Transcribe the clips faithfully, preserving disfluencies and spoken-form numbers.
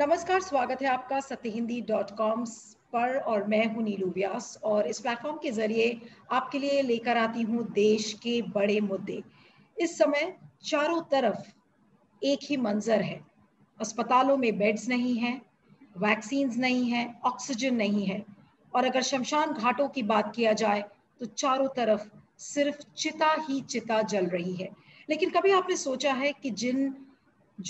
नमस्कार, स्वागत है आपका सत्य हिंदी डॉट कॉम पर और मैं हूं नीलू व्यास और इस प्लेटफॉर्म के जरिए आपके लिए लेकर आती हूं देश के बड़े मुद्दे। इस समय चारों तरफ एक ही मंजर है, अस्पतालों में बेड्स नहीं है, वैक्सीन्स नहीं है, ऑक्सीजन नहीं है और अगर शमशान घाटों की बात किया जाए तो चारों तरफ सिर्फ चिता ही चिता जल रही है। लेकिन कभी आपने सोचा है कि जिन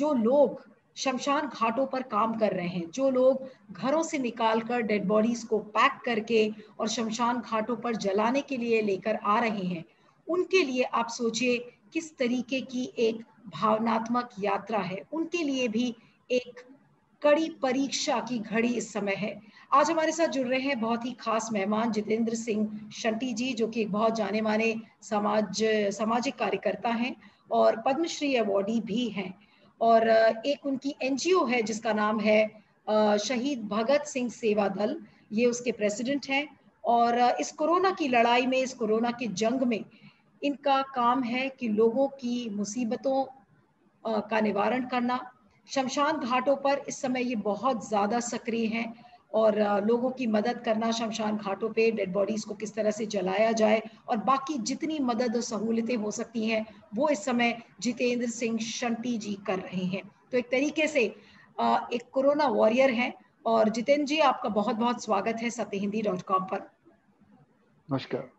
जो लोग शमशान घाटों पर काम कर रहे हैं, जो लोग घरों से निकालकर डेड बॉडीज को पैक करके और शमशान घाटों पर जलाने के लिए लेकर आ रहे हैं, उनके लिए आप सोचिए किस तरीके की एक भावनात्मक यात्रा है। उनके लिए भी एक कड़ी परीक्षा की घड़ी इस समय है। आज हमारे साथ जुड़ रहे हैं बहुत ही खास मेहमान जितेंद्र सिंह शंटी जी, जो कि एक बहुत जाने माने समाज सामाजिक कार्यकर्ता हैं और पद्म श्री अवॉर्डी भी हैं और एक उनकी एनजीओ है जिसका नाम है शहीद भगत सिंह सेवा दल। ये उसके प्रेसिडेंट हैं और इस कोरोना की लड़ाई में, इस कोरोना के जंग में इनका काम है कि लोगों की मुसीबतों का निवारण करना। शमशान घाटों पर इस समय ये बहुत ज़्यादा सक्रिय हैं और लोगों की मदद करना, शमशान घाटों पे डेड बॉडीज़ को किस तरह से जलाया जाए और बाकी जितनी मदद और सहूलियतें हो सकती हैं वो इस समय जितेंद्र सिंह शंटी जी कर रहे हैं। तो एक तरीके से एक कोरोना वॉरियर हैं। और जितेंद्र जी, आपका बहुत बहुत स्वागत है सत्य हिंदी डॉट कॉम पर। नमस्कार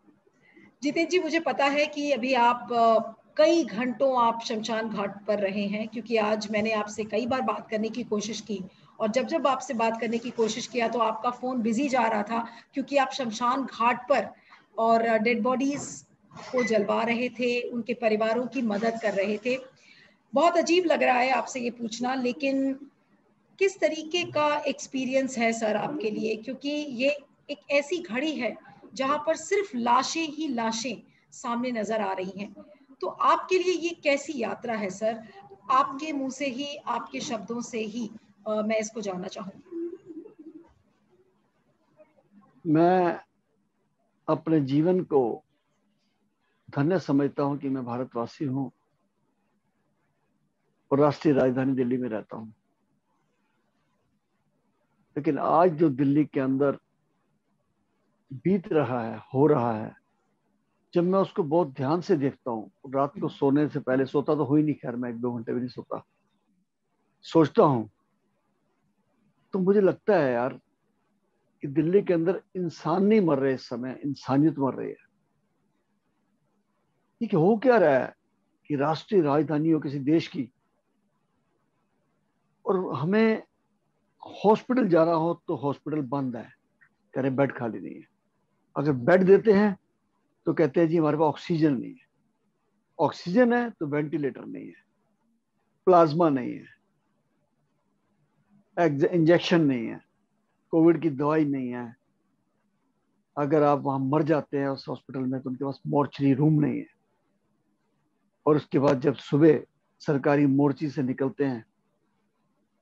जितेंद्र जी, मुझे पता है कि अभी आप कई घंटों आप शमशान घाट पर रहे हैं, क्योंकि आज मैंने आपसे कई बार बात करने की कोशिश की और जब जब आपसे बात करने की कोशिश किया तो आपका फ़ोन बिजी जा रहा था, क्योंकि आप शमशान घाट पर और डेड बॉडीज़ को जलवा रहे थे, उनके परिवारों की मदद कर रहे थे। बहुत अजीब लग रहा है आपसे ये पूछना, लेकिन किस तरीके का एक्सपीरियंस है सर आपके लिए, क्योंकि ये एक ऐसी घड़ी है जहाँ पर सिर्फ लाशें ही लाशें सामने नज़र आ रही हैं। तो आपके लिए ये कैसी यात्रा है सर? आपके मुँह से ही, आपके शब्दों से ही Uh, मैं इसको जानना चाहूंगी। मैं अपने जीवन को धन्य समझता हूं कि मैं भारतवासी हूं और राष्ट्रीय राजधानी दिल्ली में रहता हूं। लेकिन आज जो दिल्ली के अंदर बीत रहा है, हो रहा है, जब मैं उसको बहुत ध्यान से देखता हूं, रात को सोने से पहले, सोता तो हो ही नहीं, खैर मैं एक दो घंटे भी नहीं सोता, सोचता हूं, तो मुझे लगता है यार कि दिल्ली के अंदर इंसान नहीं मर रहे इस समय, इंसानियत मर रही है। ठीक है, हो क्या रहा है कि राष्ट्रीय राजधानी हो किसी देश की और हमें हॉस्पिटल जाना हो तो हॉस्पिटल बंद है, कह रहे बेड खाली नहीं है। अगर बेड देते हैं तो कहते हैं जी हमारे पास ऑक्सीजन नहीं है, ऑक्सीजन है तो वेंटिलेटर नहीं है, प्लाज्मा नहीं है, इंजेक्शन नहीं है, कोविड की दवाई नहीं है। अगर आप वहां मर जाते हैं उस हॉस्पिटल में तो उनके पास मोर्चरी रूम नहीं है और उसके बाद जब सुबह सरकारी मोर्ची से निकलते हैं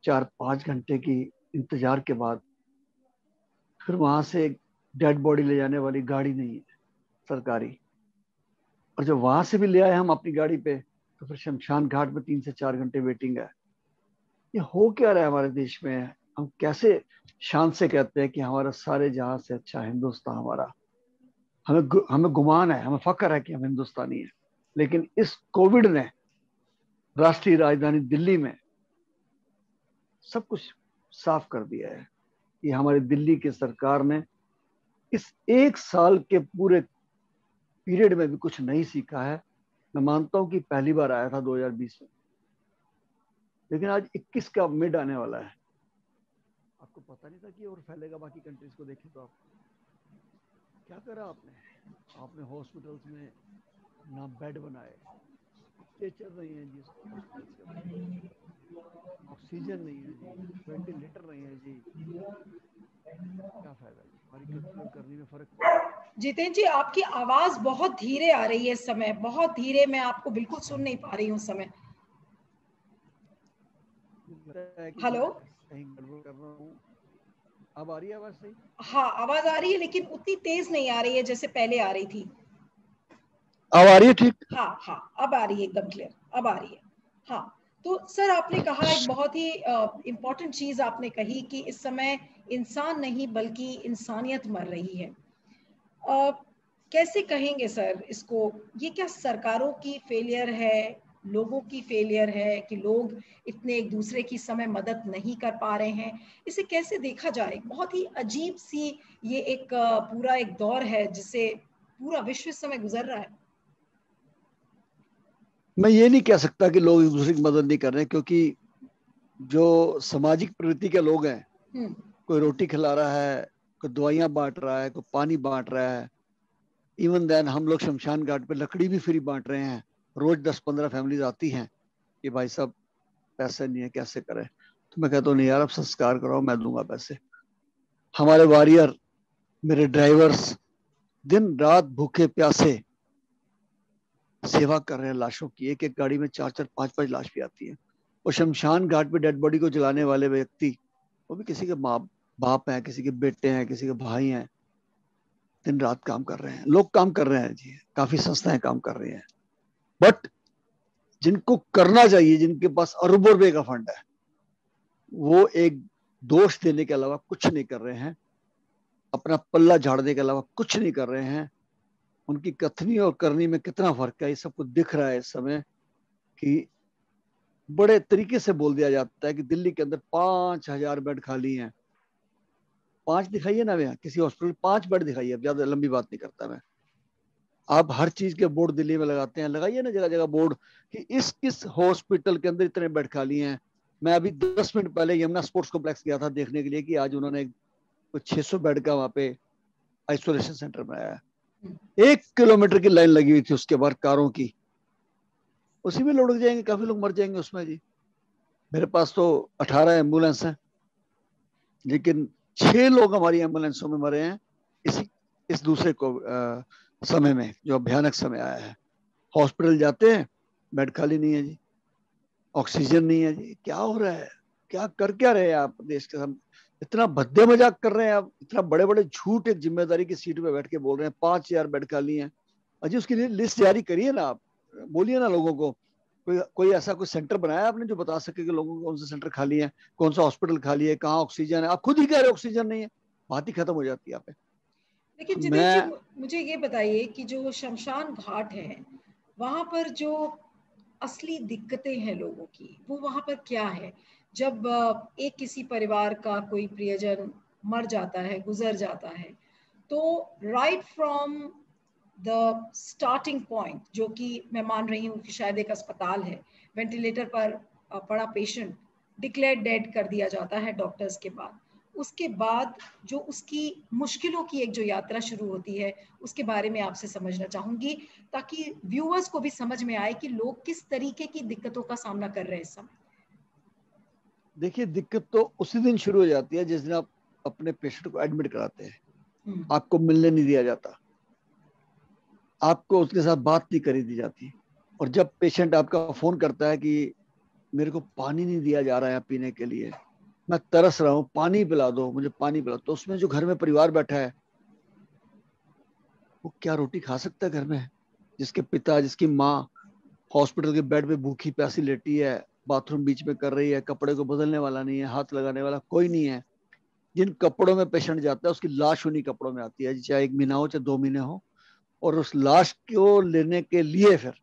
चार पाँच घंटे की इंतजार के बाद, फिर वहां से डेड बॉडी ले जाने वाली गाड़ी नहीं है सरकारी, और जब वहां से भी ले आए हम अपनी गाड़ी पे तो फिर शमशान घाट में तीन से चार घंटे वेटिंग है। ये हो क्या रहा है हमारे देश में? हम कैसे शान से कहते हैं कि हमारा सारे जहां से अच्छा हिंदुस्तान हमारा, हमें हमें गुमान है, हमें फक्र है कि हम हिंदुस्तानी हैं, लेकिन इस कोविड ने राष्ट्रीय राजधानी दिल्ली में सब कुछ साफ कर दिया है। ये हमारी दिल्ली की सरकार ने इस एक साल के पूरे पीरियड में भी कुछ नहीं सीखा है। मैं मानता हूँ कि पहली बार आया था दो हज़ार बीस में, लेकिन आज इक्कीस का मिड आने वाला है। आपको पता नहीं था कि और फैलेगा, बाकी कंट्रीज को देखें तो आप क्या करा आपने, आपने हॉस्पिटल्स में ना बेड बनाए, टीचर नहीं है जी, ऑक्सीजन नहीं है जी, वेंटिलेटर नहीं है जी, क्या फायदा जी? हमारी कंट्रोल करने में फर्क। जितेंद्र जी, आपकी आवाज़ बहुत धीरे आ रही है इस समय, बहुत धीरे, मैं आपको बिल्कुल सुन नहीं पा रही हूँ समय। हेलो, अब आ रही है आवाज सही? हाँ, आवाज आ रही है लेकिन उतनी तेज नहीं आ रही है जैसे पहले आ रही थी। अब आ रही है ठीक? हाँ हाँ, अब आ रही है एकदम क्लियर, अब आ रही है। हाँ, तो सर आपने कहा एक बहुत ही इम्पोर्टेंट चीज आपने कही कि इस समय इंसान नहीं बल्कि इंसानियत मर रही है। uh, कैसे कहेंगे सर इसको, ये क्या सरकारों की फेलियर है, लोगों की फेलियर है कि लोग इतने एक दूसरे की समय मदद नहीं कर पा रहे हैं? इसे कैसे देखा जाए? बहुत ही अजीब सी ये एक पूरा एक दौर है जिसे पूरा विश्व इस समय गुजर रहा है। मैं ये नहीं कह सकता कि लोग एक दूसरे की मदद नहीं कर रहे, क्योंकि जो सामाजिक प्रवृत्ति के लोग हैं, कोई रोटी खिला रहा है, कोई दवाइयाँ बांट रहा है, कोई पानी बांट रहा है। इवन देन हम लोग शमशान घाट पे लकड़ी भी फ्री बांट रहे हैं। रोज दस पंद्रह फैमिलीज आती हैं कि भाई साहब पैसे नहीं है, कैसे करें? तो मैं कहता हूँ नहीं यार, अब संस्कार कराओ, मैं दूंगा पैसे। हमारे वॉरियर, मेरे ड्राइवर्स दिन रात भूखे प्यासे सेवा कर रहे हैं। लाशों की एक एक गाड़ी में चार चार पाँच पाँच लाश भी आती है। और शमशान घाट पे डेड बॉडी को जलाने वाले व्यक्ति, वो भी किसी के माँ बाप हैं, किसी के बेटे हैं, किसी के भाई हैं। दिन रात काम कर रहे हैं, लोग काम कर रहे हैं जी, काफी संस्थाएं काम कर रही हैं। बट जिनको करना चाहिए, जिनके पास अरबों रुपए का फंड है, वो एक दोष देने के अलावा कुछ नहीं कर रहे हैं, अपना पल्ला झाड़ने के अलावा कुछ नहीं कर रहे हैं। उनकी कथनी और करनी में कितना फर्क है, ये सबको दिख रहा है इस समय। कि बड़े तरीके से बोल दिया जाता है कि दिल्ली के अंदर पांच हजार बेड खाली हैं। पांच दिखाइए ना, मैं किसी हॉस्पिटल पांच बेड दिखाइए। अब ज्यादा लंबी बात नहीं करता मैं। आप हर चीज के बोर्ड दिल्ली में लगाते हैं, लगाइए ना जगह जगह बोर्ड कि इस किस हॉस्पिटल के अंदर इतने बेड खाली हैं। मैं अभी दस मिनट पहले यमुना स्पोर्ट्स कॉम्प्लेक्स गया था देखने के लिए कि आज उन्होंने छह सौ बेड का वहाँ पे आइसोलेशन सेंटर बनाया है। एक किलोमीटर की लाइन लगी हुई थी उसके बाहर कारों की, उसी में लुढ़क जाएंगे, काफी लोग मर जाएंगे उसमें जी। मेरे पास तो अठारह एम्बुलेंस है, लेकिन छह लोग हमारी एम्बुलेंसों में मरे हैं इसी इस दूसरे को आ, समय में, जो भयानक समय आया है। हॉस्पिटल जाते हैं, बेड खाली नहीं है जी, ऑक्सीजन नहीं है जी। क्या हो रहा है, क्या कर क्या रहे हैं आप देश के साथ? इतना भद्दे मजाक कर रहे हैं आप, इतना बड़े बड़े झूठ एक जिम्मेदारी की सीट पे बैठ के बोल रहे हैं। पांच हजार बेड खाली हैं अजी, उसके लिए लिस्ट जारी करिए ना आप, बोलिए ना लोगों को। कोई कोई ऐसा कोई सेंटर बनाया आपने जो बता सके कि लोगों को कौन सा सेंटर खाली है, कौन सा हॉस्पिटल खाली है, कहाँ ऑक्सीजन है? आप खुद ही कह रहे हो ऑक्सीजन नहीं है, बात ही खत्म हो जाती है यहाँ पे। लेकिन जितेंद्र जी मुझे ये बताइए कि जो शमशान घाट है वहां पर जो असली दिक्कतें हैं लोगों की, वो वहां पर क्या है? जब एक किसी परिवार का कोई प्रियजन मर जाता है, गुजर जाता है, तो right from the starting point, जो कि मैं मान रही हूँ कि शायद एक अस्पताल है, वेंटिलेटर पर पड़ा पेशेंट डिक्लेयर डेड कर दिया जाता है डॉक्टर्स के बाद। उसके बाद जो उसकी मुश्किलों की एक जो यात्रा शुरू होती है, उसके बारे में आपसे समझना चाहूंगी, ताकि व्यूअर्स को भी समझ में आए कि लोग किस तरीके की दिक्कतों का सामना कर रहे हैं इस समय। देखिए, दिक्कत तो उसी दिन शुरू हो जाती है जिस दिन आप अपने पेशेंट को एडमिट कराते हैं। आपको मिलने नहीं दिया जाता, आपको उसके साथ बात नहीं करी दी जाती। और जब पेशेंट आपका फोन करता है कि मेरे को पानी नहीं दिया जा रहा है पीने के लिए, मैं तरस रहा हूँ, पानी पिला दो, मुझे पानी पिला दो, तो उसमें जो घर में परिवार बैठा है वो क्या रोटी खा सकता है घर में? जिसके पिता, जिसकी माँ हॉस्पिटल के बेड पे भूखी प्यासी लेटी है, बाथरूम बीच में कर रही है, कपड़े को बदलने वाला नहीं है, हाथ लगाने वाला कोई नहीं है। जिन कपड़ों में पेशेंट जाता है उसकी लाश उन्हीं कपड़ों में आती है, चाहे एक महीना हो चाहे दो महीने हो। और उस लाश को लेने के लिए फिर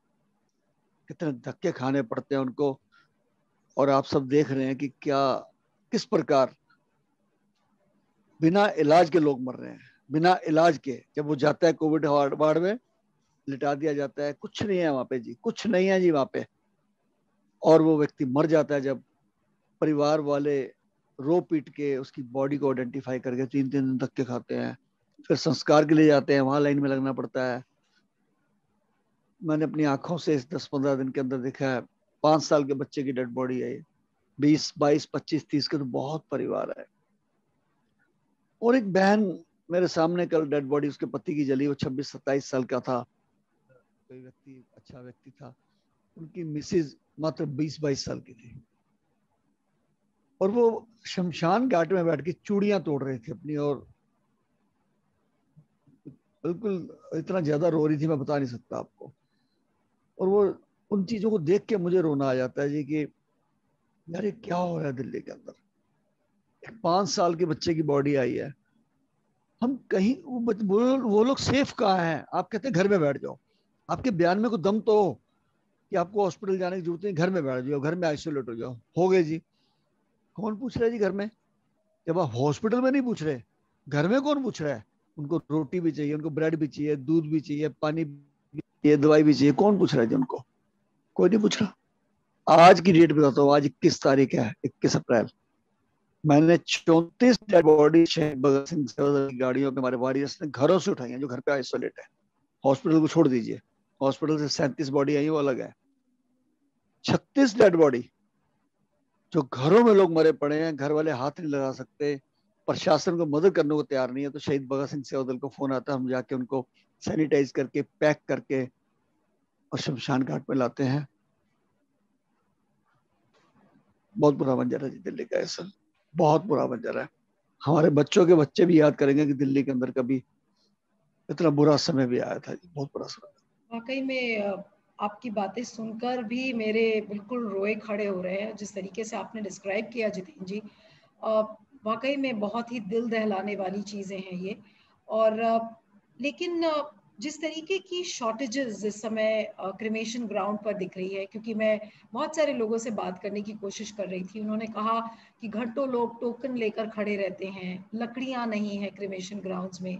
कितने धक्के खाने पड़ते हैं उनको। और आप सब देख रहे हैं कि क्या, किस प्रकार बिना इलाज के लोग मर रहे हैं, बिना इलाज के। जब वो जाता है कोविड वार्ड में लिटा दिया जाता है, कुछ नहीं है वहां पे जी, कुछ नहीं है जी वहां पे। और वो व्यक्ति मर जाता है। जब परिवार वाले रो पीट के उसकी बॉडी को आइडेंटिफाई करके तीन तीन दिन धक्के खाते हैं, फिर संस्कार के लिए जाते हैं, वहां लाइन में लगना पड़ता है। मैंने अपनी आंखों से इस दस पंद्रह दिन के अंदर देखा है। पांच साल के बच्चे की डेड बॉडी है, बीस बाईस पच्चीस तीस के तो बहुत परिवार है। और एक बहन मेरे सामने कल डेड बॉडी उसके पति की जली, वो छब्बीस सत्ताईस साल का था, कोई व्यक्ति अच्छा व्यक्ति था। उनकी मिसेज मात्र बीस बाईस साल की थी, और वो शमशान घाट में बैठ के चूड़ियां तोड़ रही थी अपनी, और बिल्कुल इतना ज्यादा रो रही थी मैं बता नहीं सकता आपको। और वो उन चीजों को देख के मुझे रोना आ जाता है जी, कि यार ये क्या हो रहा है दिल्ली के अंदर। एक पाँच साल के बच्चे की बॉडी आई है, हम कहीं वो वो लोग सेफ कहाँ हैं? आप कहते हैं घर में बैठ जाओ। आपके बयान में कोई दम तो हो कि आपको हॉस्पिटल जाने की जरूरत नहीं, घर में बैठ जाओ, घर में आइसोलेट हो जाओ। हो गए जी, कौन पूछ रहा है जी घर में? जब आप हॉस्पिटल में नहीं पूछ रहे, घर में कौन पूछ रहा है? उनको रोटी भी चाहिए, उनको ब्रेड भी चाहिए, दूध भी चाहिए, पानी भी चाहिए, दवाई भी चाहिए। कौन पूछ रहा है जी उनको? कोई नहीं पूछ रहा। आज की डेट बताता हूँ, आज इक्कीस तारीख है, इक्कीस अप्रैल। मैंने चौंतीस डेड बॉडी शहीद भगत सिंह सेवा दल की गाड़ियों में हमारे वॉरियर्स ने घरों से उठाई हैं, जो घर पे आइसोलेट है। हॉस्पिटल को छोड़ दीजिए, हॉस्पिटल से सैंतीस बॉडी आई, वो अलग है। छत्तीस डेड बॉडी जो घरों में लोग मरे पड़े हैं, घर वाले हाथ नहीं लगा सकते, प्रशासन को मदद करने को तैयार नहीं है। तो शहीद भगत सिंह सेवा दल को फोन आता, हम जाके उनको सैनिटाइज करके, पैक करके और शमशान घाट में लाते हैं। बहुत बुरा मंजर है जी दिल्ली का, ऐसा बहुत बुरा मंजर है। हमारे बच्चों के बच्चे भी याद करेंगे कि दिल्ली के अंदर कभी इतना बुरा समय भी आया था जी, बहुत बुरा समय। वाकई में आपकी बातें सुनकर भी मेरे बिल्कुल रोए खड़े हो रहे हैं, जिस तरीके से आपने डिस्क्राइब किया जितेंद्र जी। वाकई में बहुत ही दिल दहलाने वाली चीज़ें हैं ये। और लेकिन जिस तरीके की शॉर्टेजेस इस समय क्रिमेशन ग्राउंड पर दिख रही है, क्योंकि मैं बहुत सारे लोगों से बात करने की कोशिश कर रही थी, उन्होंने कहा कि घंटों लोग टोकन लेकर खड़े रहते हैं, लकड़ियां नहीं है क्रिमेशन ग्राउंड्स में।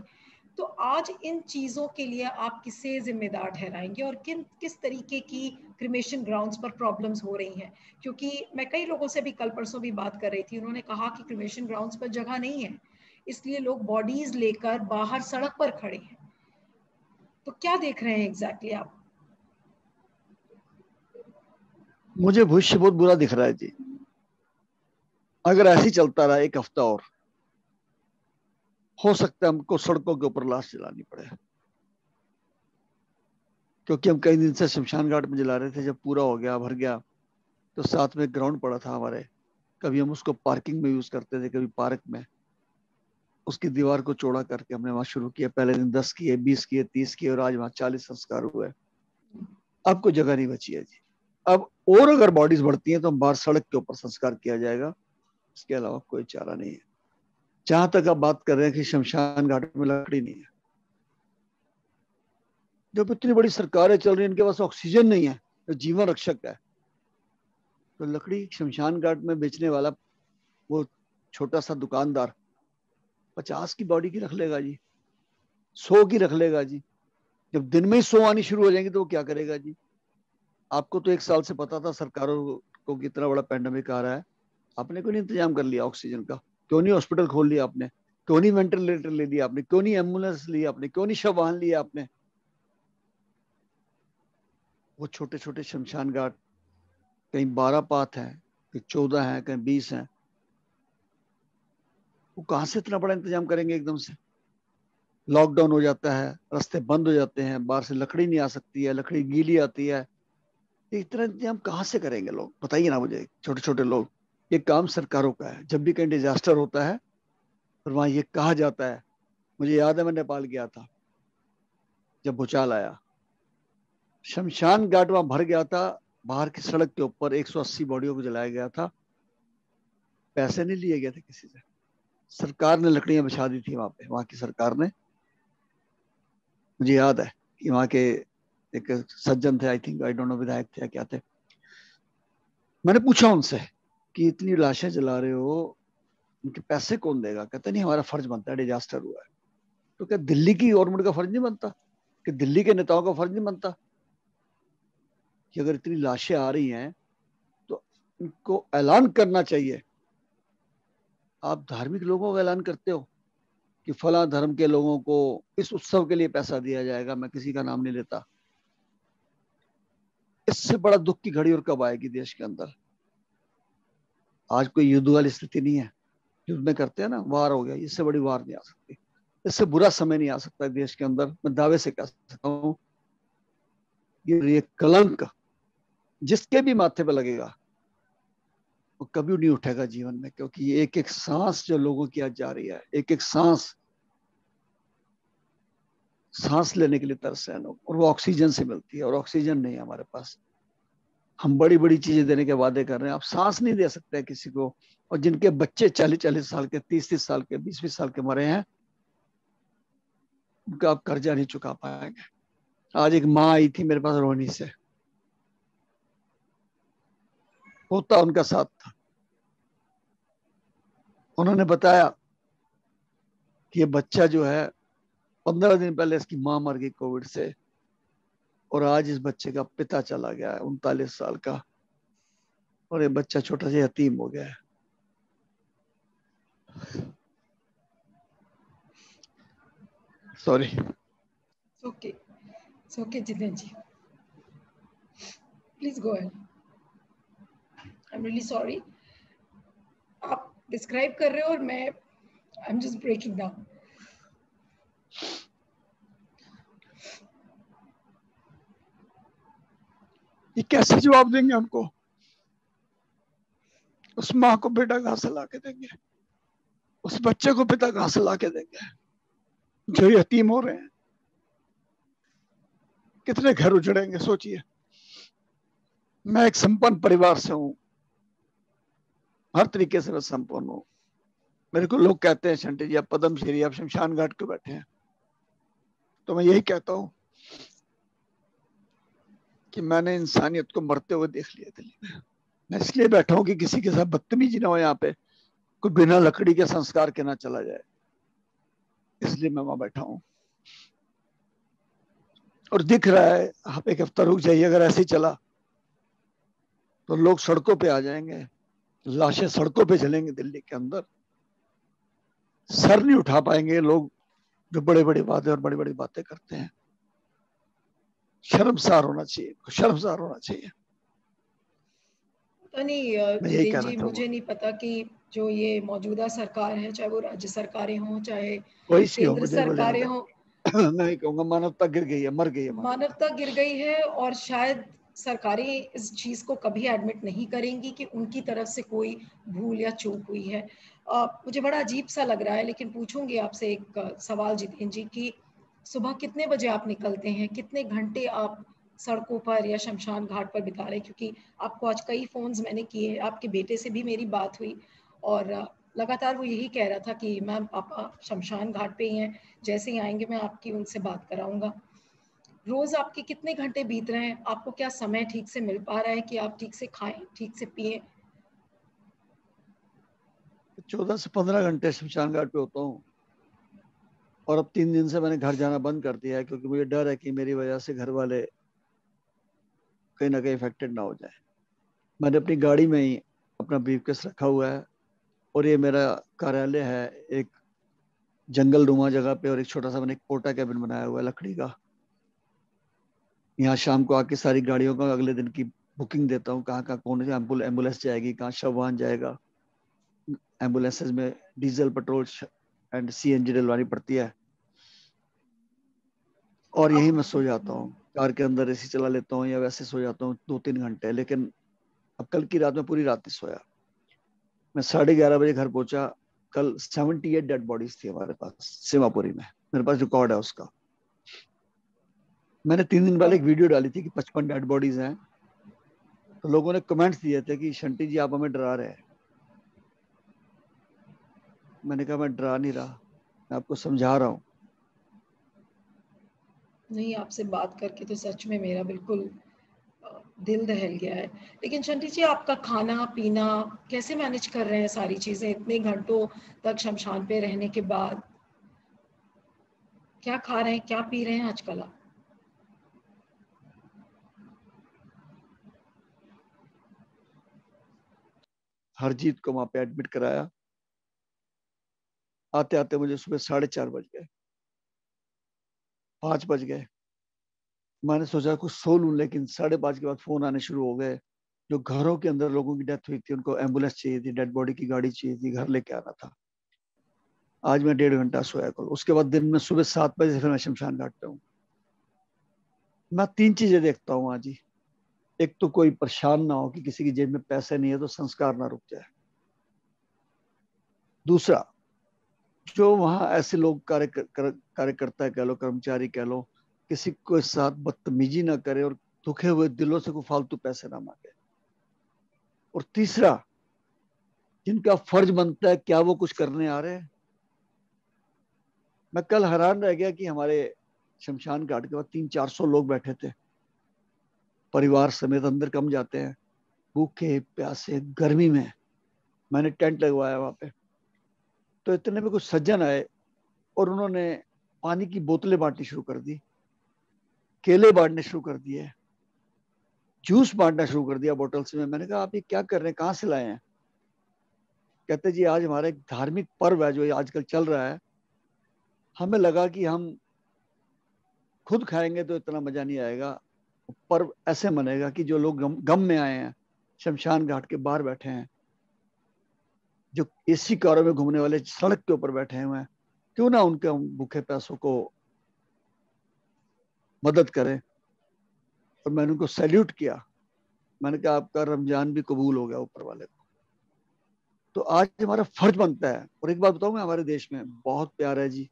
तो आज इन चीज़ों के लिए आप किसे जिम्मेदार ठहराएंगे और किन किस तरीके की क्रिमेशन ग्राउंड्स पर प्रॉब्लम्स हो रही हैं? क्योंकि मैं कई लोगों से भी कल परसों भी बात कर रही थी, उन्होंने कहा कि क्रिमेशन ग्राउंड्स पर जगह नहीं है, इसलिए लोग बॉडीज लेकर बाहर सड़क पर खड़े हैं। तो क्या देख रहे हैं एग्जैक्टली आप? मुझे भविष्य बहुत बुरा दिख रहा है जी। अगर ऐसे ही चलता रहा एक हफ्ता और, हो सकता है हमको सड़कों के ऊपर लाश जलानी पड़े, क्योंकि हम कई दिन से शमशान घाट में जला रहे थे। जब पूरा हो गया, भर गया, तो साथ में ग्राउंड पड़ा था हमारे, कभी हम उसको पार्किंग में यूज करते थे, कभी पार्क में। उसकी दीवार को चौड़ा करके हमने वहां शुरू किया, पहले दिन दस किए, बीस किए, तीस किए और आज वहां चालीस संस्कार हुए। अब कोई जगह नहीं बची है जी। अब और अगर बॉडीज बढ़ती हैं तो हम बाहर सड़क के ऊपर संस्कार किया जाएगा, इसके अलावा कोई चारा नहीं है। जहां तक आप बात कर रहे हैं कि शमशान घाट में लकड़ी नहीं है, जब इतनी बड़ी सरकारें चल रही हैं, इनके पास ऑक्सीजन नहीं है, तो जीवन रक्षक है, तो लकड़ी शमशान घाट में बेचने वाला वो छोटा सा दुकानदार पचास की बॉडी की रख लेगा जी, सौ की रख लेगा जी। जब दिन में ही सौ आनी शुरू हो जाएंगी तो वो क्या करेगा जी? आपको तो एक साल से पता था सरकारों को कितना बड़ा पैंडेमिक आ रहा है, आपने क्यों नहीं इंतजाम कर लिया ऑक्सीजन का? क्यों नहीं हॉस्पिटल खोल लिया आपने? क्यों नहीं वेंटिलेटर ले लिया आपने? क्यों नहीं एम्बुलेंस लिया आपने? क्यों नहीं शव वाहन लिया आपने? वो छोटे छोटे शमशान घाट, कहीं बारह पात है, कहीं चौदह है, कहीं बीस है, वो कहाँ से इतना बड़ा इंतजाम करेंगे? एकदम से लॉकडाउन हो जाता है, रास्ते बंद हो जाते हैं, बाहर से लकड़ी नहीं आ सकती है, लकड़ी गीली आती है, इतना इंतजाम कहाँ से करेंगे लोग? बताइए ना मुझे, छोटे छोटे लोग। ये काम सरकारों का है। जब भी कहीं डिजास्टर होता है और वहाँ ये कहा जाता है, मुझे याद है मैं नेपाल गया था जब भूचाल आया, शमशान घाट वहाँ भर गया था, बाहर की सड़क के ऊपर एक सौ अस्सी बॉडियों को जलाया गया था, पैसे नहीं लिए गए थे किसी से, सरकार ने लकड़ियां बिछा दी थी वहां पे, वहां की सरकार ने। मुझे याद है कि वहां के एक सज्जन थे, I think I don't know विधायक थे या क्या थे, मैंने पूछा उनसे कि इतनी लाशें जला रहे हो, उनके पैसे कौन देगा? कहते नहीं हमारा फर्ज बनता है, डिजास्टर हुआ है। तो क्या दिल्ली की गवर्नमेंट का फर्ज नहीं बनता? कि दिल्ली के नेताओं का फर्ज नहीं बनता कि अगर इतनी लाशें आ रही हैं तो इनको ऐलान करना चाहिए? आप धार्मिक लोगों का ऐलान करते हो कि फला धर्म के लोगों को इस उत्सव के लिए पैसा दिया जाएगा, मैं किसी का नाम नहीं लेता। इससे बड़ा दुख की घड़ी और कब आएगी देश के अंदर? आज कोई युद्ध वाली स्थिति नहीं है, युद्ध में करते हैं ना, वार हो गया, इससे बड़ी वार नहीं आ सकती, इससे बुरा समय नहीं आ सकता देश के अंदर, मैं दावे से कह सकता हूँ। ये कलंक जिसके भी माथे पर लगेगा वो कभी नहीं उठेगा जीवन में, क्योंकि ये एक एक सांस जो लोगों की आज जा रही है, एक एक सांस सांस लेने के लिए तरस है लोग, और वो ऑक्सीजन से मिलती है और ऑक्सीजन नहीं है हमारे पास। हम बड़ी बड़ी चीजें देने के वादे कर रहे हैं, आप सांस नहीं दे सकते किसी को। और जिनके बच्चे चालीस चालीस साल के, तीस तीस साल के, बीस बीस साल के मरे हैं, उनका आप कर्जा नहीं चुका पाएंगे। आज एक माँ आई थी मेरे पास रोनी से, पोता उनका साथ था। उन्होंने बताया कि ये बच्चा जो है पंद्रह दिन पहले इसकी माँ मर गई कोविड से, और आज इस बच्चे का पिता चला गया है उनतालीस साल का, और ये बच्चा छोटा सा यतीम हो गया है। Sorry. Okay okay Jitendra ji, please go ahead. I am really sorry, आप डिस्क्राइब कर रहे हो और मैं I am just breaking down. ये कैसे जवाब देंगे हमको? उस माँ को बेटा कहां से ला के देंगे? उस बच्चे को पिता कहां से ला के देंगे जो यतीम हो रहे हैं? कितने घर उजड़ेंगे सोचिए। मैं एक संपन्न परिवार से हूं, हर तरीके से मैं संपन्न हूं। मेरे को लोग कहते हैं, शंटी जी आप पद्म श्री, आप शमशान घाट के बैठे हैं। तो मैं यही कहता हूं कि मैंने इंसानियत को मरते हुए देख लिया दिल्ली में। मैं इसलिए बैठा हूं कि किसी के साथ बदतमीजी ना हो, यहाँ पे कोई बिना लकड़ी के संस्कार के ना चला जाए, इसलिए मैं वहां बैठा हूं। और दिख रहा है, आप एक हफ्ता रुक जाइए, अगर ऐसे ही चला तो लोग सड़कों पे आ जाएंगे, लाशें सड़कों पे चलेंगे दिल्ली के अंदर। सर नहीं उठा पाएंगे लोग जो बड़े बड़े वादे और बड़ी बड़ी बातें करते हैं। शर्मसार होना चाहिए, शर्मसार होना चाहिए। पता नहीं जी, मुझे नहीं पता कि जो ये मौजूदा सरकार है, चाहे वो राज्य सरकारें हों चाहे केंद्र सरकारें हों, नहीं कहूंगा, मानवता गिर गई है, मर गई है, मानवता गिर गई है। और शायद सरकारें इस चीज को कभी एडमिट नहीं करेंगी कि उनकी तरफ से कोई भूल या चूक हुई है। आ, मुझे बड़ा अजीब सा लग रहा है, लेकिन पूछूंगी आपसे एक सवाल जितेंद्र जी की, सुबह कितने बजे आप निकलते हैं, कितने घंटे आप सड़कों पर या शमशान घाट पर बिता रहे? क्योंकि आपको आज कई फोन्स मैंने किए, आपके बेटे से भी मेरी बात हुई और लगातार वो यही कह रहा था कि मैम पापा शमशान घाट पे ही हैं, जैसे ही आएंगे मैं आपकी उनसे बात कराऊंगा। रोज आपके कितने घंटे बीत रहे हैं? आपको क्या समय ठीक से मिल पा रहा है कि आप ठीक से खाएं, ठीक से पिए? चौदह से पंद्रह घंटे शमशान घाट पे होता हूँ, और अब तीन दिन से मैंने घर जाना बंद कर दिया है, क्योंकि मुझे डर है कि मेरी वजह से घर वाले कहीं ना कहीं इफेक्टेड ना हो जाए। मैंने अपनी गाड़ी में ही अपना ब्रीफकेस रखा हुआ है, और ये मेरा कार्यालय है एक जंगल नुमा जगह पे, और एक छोटा सा मैंने एक पोटा कैबिन बनाया हुआ है लकड़ी का। यहाँ शाम को आके सारी गाड़ियों का अगले दिन की बुकिंग देता हूँ, कहाँ कहाँ कौन एम्बुल, एम्बुलेंस जाएगी, कहाँ शव वाहन जाएगा। एम्बुलेंसेज में diesel petrol and C N G डलवानी पड़ती है, और यही मैं सो जाता हूँ कार के अंदर, एसी चला लेता हूँ या वैसे सो जाता हूँ दो तीन घंटे। लेकिन अब कल की रात में पूरी रात ही सोया। मैं साढ़े ग्यारह बजे घर पहुंचा। कल अठहत्तर डेड बॉडीज थी हमारे पास सिमापुरी में, मेरे पास रिकॉर्ड है उसका। मैंने तीन दिन पहले एक वीडियो डाली थी कि पचपन डेड बॉडीज हैं, तो लोगों ने कमेंट्स दिए थे कि शंटी जी आप हमें डरा रहे हैं। मैंने कहा मैं डरा नहीं रहा, मैं आपको समझा रहा हूँ। नहीं, आपसे बात करके तो सच में मेरा बिल्कुल दिल दहल गया है। लेकिन शंटी जी, आपका खाना पीना कैसे मैनेज कर रहे हैं सारी चीजें, इतने घंटों तक शमशान पे रहने के बाद? क्या खा रहे हैं, क्या पी रहे हैं आजकल आप? हरजीत को वहां पे एडमिट कराया, आते आते मुझे सुबह साढ़े चार बज गए, पांच बज गए। मैंने सोचा कुछ सो लूं, लेकिन साढ़े पाँच के बाद फोन आने शुरू हो गए। जो घरों के अंदर लोगों की डेथ हुई थी, उनको एम्बुलेंस चाहिए थी, डेड बॉडी की गाड़ी चाहिए थी, घर लेके आना था। आज मैं डेढ़ घंटा सोया कल। उसके बाद दिन में सुबह सात बजे से फिर मैं शमशान घाट पे हूँ। मैं तीन चीजें देखता हूँ आज ही। एक तो कोई परेशान ना हो कि किसी की जेब में पैसे नहीं है तो संस्कार ना रुक जाए। दूसरा, जो वहाँ ऐसे लोग कार्य कार्यकर्ता कह लो, कर्मचारी कह लो, किसी के साथ बदतमीजी ना करे और दुखे हुए दिलों से कोई फालतू पैसे ना मांगे। और तीसरा, जिनका फर्ज बनता है क्या वो कुछ करने आ रहे हैं? मैं कल हैरान रह गया कि हमारे शमशान घाट के बाद तीन चार सौ लोग बैठे थे, परिवार समेत। अंदर कम जाते हैं, भूखे प्यासे गर्मी में। मैंने टेंट लगवाया वहां पे, तो इतने में कुछ सज्जन आए और उन्होंने पानी की बोतलें बांटनी शुरू कर दी, केले बांटने शुरू कर दिए, जूस बांटना शुरू कर दिया बोतल्स में। मैंने कहा आप ये क्या कर रहे हैं, कहाँ से लाए हैं? कहते जी आज हमारा एक धार्मिक पर्व है जो आजकल चल रहा है, हमें लगा कि हम खुद खाएंगे तो इतना मजा नहीं आएगा, पर्व ऐसे मनेगा कि जो लोग गम, गम में आए हैं, शमशान घाट के बाहर बैठे हैं, जो एसी कारों में घूमने वाले सड़क के ऊपर बैठे हुए हैं, क्यों ना उनके भूखे प्यासों को मदद करें। और मैंने उनको सैल्यूट किया। मैंने कहा आपका रमजान भी कबूल हो गया ऊपर वाले को। तो आज हमारा फर्ज बनता है। और एक बात बताऊं, मैं हमारे देश में बहुत प्यार है जी,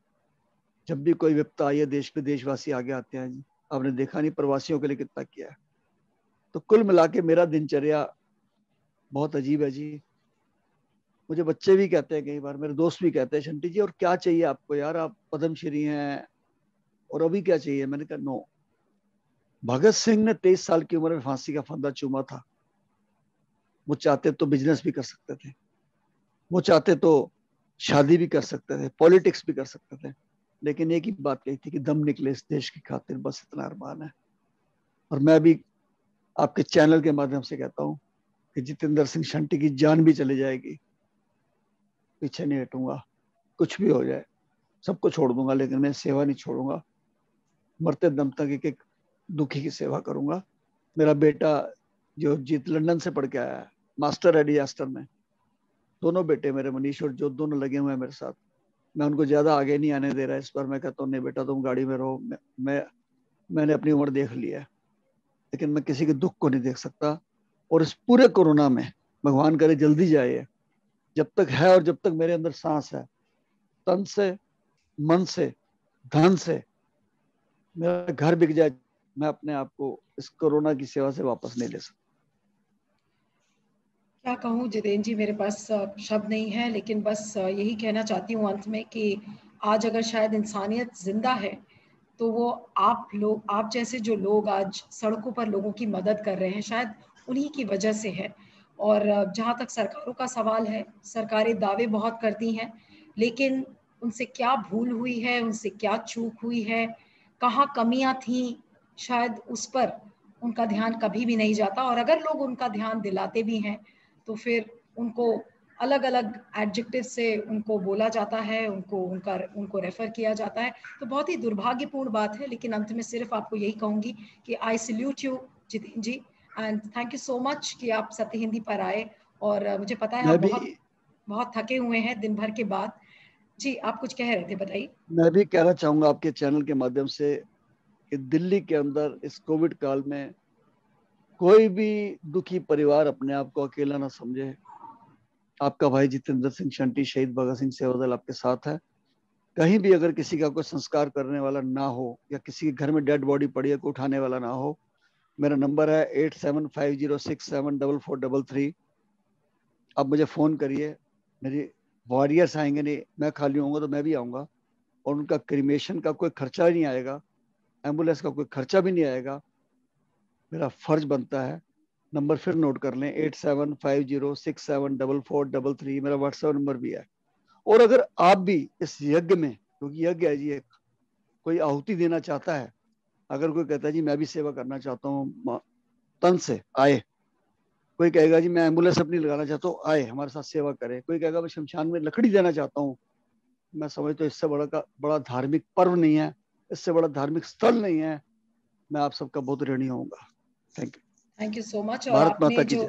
जब भी कोई विपदा आई है देश पे देशवासी आगे आते हैं जी। आपने देखा नहीं प्रवासियों के लिए कितना किया है। तो कुल मिला के मेरा दिनचर्या बहुत अजीब है जी। मुझे बच्चे भी कहते हैं, कई बार मेरे दोस्त भी कहते हैं शंटी जी और क्या चाहिए आपको यार, आप पद्म श्री हैं और अभी क्या चाहिए? मैंने कहा नो, भगत सिंह ने तेईस साल की उम्र में फांसी का फंदा चूमा था। वो चाहते तो बिजनेस भी कर सकते थे, वो चाहते तो शादी भी कर सकते थे, पॉलिटिक्स भी कर सकते थे, लेकिन एक ही बात कही थी कि दम निकले इस देश की खातिर, बस इतना अरमान है। और मैं भी आपके चैनल के माध्यम से कहता हूँ कि जितेंद्र सिंह शंटी की जान भी चली जाएगी, पीछे नहीं हटूंगा, कुछ भी हो जाए सबको छोड़ दूंगा, लेकिन मैं सेवा नहीं छोड़ूंगा। मरते दम तक एक एक दुखी की सेवा करूंगा। मेरा बेटा जो जीत लंदन से पढ़ के आया है, मास्टर है डिजास्टर में, दोनों बेटे मेरे मनीष और जो दोनों लगे हुए हैं मेरे साथ। मैं उनको ज्यादा आगे नहीं आने दे रहा इस बार। मैं कहता हूँ नहीं बेटा तुम गाड़ी में रहो, मैं, मैं मैंने अपनी उम्र देख लिया है, लेकिन मैं किसी के दुख को नहीं देख सकता। और इस पूरे कोरोना में भगवान करे जल्दी जाए, जब तक है और जब तक मेरे अंदर सांस है, तन से मन से धन से मेरा घर बिक जाए, मैं अपने आप को इस कोरोना की सेवा से वापस नहीं ले सकता। क्या कहूँ जितेंद्र जी, मेरे पास शब्द नहीं है, लेकिन बस यही कहना चाहती हूँ अंत में कि आज अगर शायद इंसानियत जिंदा है तो वो आप लोग, आप जैसे जो लोग आज सड़कों पर लोगों की मदद कर रहे हैं, शायद उन्हीं की वजह से है। और जहाँ तक सरकारों का सवाल है, सरकारें दावे बहुत करती हैं, लेकिन उनसे क्या भूल हुई है, उनसे क्या चूक हुई है, कहाँ कमियाँ थीं, शायद उस पर उनका ध्यान कभी भी नहीं जाता। और अगर लोग उनका ध्यान दिलाते भी हैं तो फिर उनको अलग अलग एडजेक्टिव से उनको बोला जाता है, उनको उनका उनको रेफर किया जाता है। तो बहुत ही दुर्भाग्यपूर्ण बात है। लेकिन अंत में सिर्फ आपको यही कहूँगी कि I salute you Jitendra ji, and thank you so much कि आप सत्य हिंदी पर आए। और मुझे पता है आप बहुत बहुत थके हुए हैं दिन भर के बाद जी। आप कुछ कह रहे थे, बताइए। मैं भी कहना चाहूंगा आपके चैनल के माध्यम से कि दिल्ली के अंदर इस कोविड काल में कोई भी दुखी परिवार अपने आप को अकेला ना समझे। आपका भाई जितेंद्र सिंह शंटी, शहीद भगत सिंह सेवा दल आपके साथ है। कहीं भी अगर किसी का कोई संस्कार करने वाला ना हो या किसी के घर में डेड बॉडी पड़ी है, कोई उठाने वाला ना हो, मेरा नंबर है eight seven five zero six seven double four double three. आप मुझे फोन करिए। मेरी वॉरियर्स आएंगे नहीं, मैं खाली होऊंगा तो मैं भी आऊंगा। और उनका क्रीमेशन का कोई खर्चा नहीं आएगा, एम्बुलेंस का कोई खर्चा भी नहीं आएगा। मेरा फर्ज बनता है। नंबर फिर नोट कर लें, eight seven five zero six seven double four double three. मेरा व्हाट्सएप नंबर भी है। और अगर आप भी इस यज्ञ में, क्योंकि यज्ञ है जी, एक कोई आहुति देना चाहता है, अगर कोई कहता है जी मैं भी सेवा करना चाहता हूँ तन से, आए। कोई कहेगा जी मैं एम्बुलेंस अपनी लगाना चाहता हूँ, आए हमारे साथ सेवा करे। कोई कहेगा मैं शमशान में लकड़ी देना चाहता हूँ। मैं समझता हूँ इससे बड़ा का बड़ा धार्मिक पर्व नहीं है, इससे बड़ा धार्मिक स्थल नहीं है। मैं आप सबका बहुत ऋणी होऊंगा। Thank you, thank you so much. और आपने जो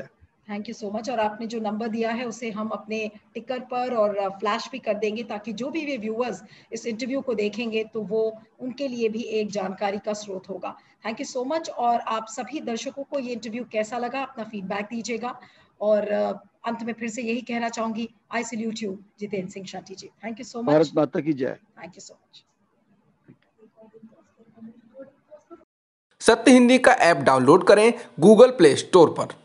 थैंक यू सो मच और आपने जो नंबर दिया है उसे हम अपने टिकर पर और फ्लैश भी कर देंगे, ताकि जो भी वे व्यूअर्स इस इंटरव्यू को देखेंगे तो वो उनके लिए भी एक जानकारी का स्रोत होगा। Thank you so much. और आप सभी दर्शकों को ये इंटरव्यू कैसा लगा, अपना फीडबैक दीजिएगा। और अंत में फिर से यही कहना चाहूंगी, I salute you Jitendra Singh Shunty ji. Thank you so much. Bharat माता की जय। Thank you so much. Satya Hindi का ऐप डाउनलोड करें गूगल प्ले स्टोर पर।